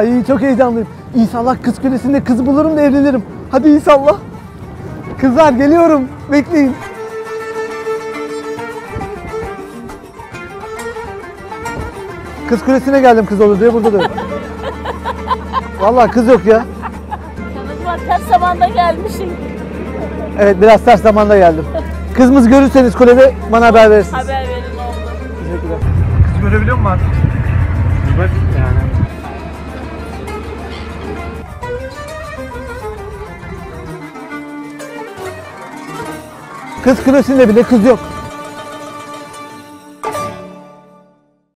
Ay çok heyecanlıyım. İnşallah Kız Kulesi'nde kız bulurum da evlenirim. Hadi inşallah. Kızlar geliyorum. Bekleyin. Kız Kulesi'ne geldim kız olur diye, burada da yok. Vallahi kız yok ya. Ters zamanda gelmişim. Evet, biraz ters zamanda geldim. Kızımız görürseniz kulede bana haber verirsiniz. Haber verin oldu. Teşekkürler. Kız görebiliyor musun artık? Bak yani. Kız Kulesi'nde bile kız yok.